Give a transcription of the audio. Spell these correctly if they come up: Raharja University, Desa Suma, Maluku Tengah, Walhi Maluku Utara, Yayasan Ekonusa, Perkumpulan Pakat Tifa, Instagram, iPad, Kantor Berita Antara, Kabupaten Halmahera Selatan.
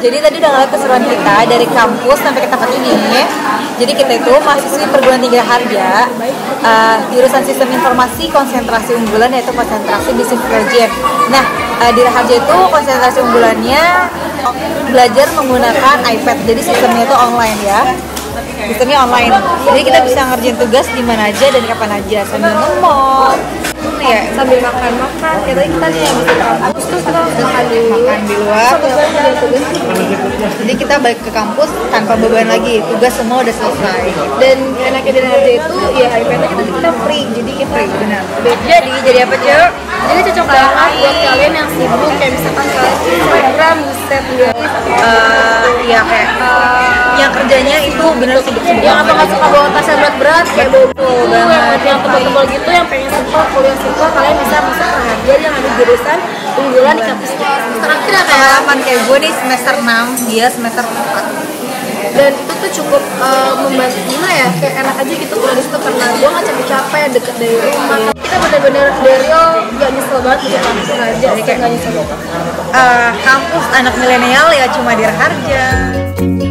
Jadi tadi udah ngeliat keseruan kita dari kampus sampai ke tempat ini. Jadi kita itu mahasiswi perguruan tinggi Raharja, jurusan sistem informasi konsentrasi unggulan, yaitu konsentrasi bisnis project. Nah, di Raharja itu konsentrasi unggulannya belajar menggunakan iPad. Jadi sistemnya itu online ya. Sistemnya online. Jadi kita bisa ngerjain tugas di mana aja dan kapan aja sambil ngemot. Ya, sambil makan-makan, kita lihat kampus terus kita makan di luar. Jadi kita balik ke kampus tanpa beban lagi, tugas semua udah selesai. Dan enaknya di Raharja itu, ya iPad-nya kita free, jadi kita benar. Jadi apa cuy? Jadi cocok banget buat kalian yang sibuk, kayak misalkan Instagram, buset juga. Iya kayak yang kerjanya itu benar sibuk-sibuk. Yang apa nggak suka bawa tasnya berat-berat, kayak bobo banget. Yang tebal-tebal gitu, yang pengen support kuliah siswa, kalian bisa masuk Raharja yang ada jurusan unggulan di kampus kita. Terakhir ada pengalaman kayak gue nih semester 6, dia semester 4. Dan itu tuh cukup membantu, gimana ya, kayak enak aja gitu kuliah di situ karena gue nggak capek-capek, deket dari rumah. Kita benar-benar dari gak nyesel banget di kampus Raharja, kayak nggak nyesel banget. Kampus anak milenial ya cuma di Raharja.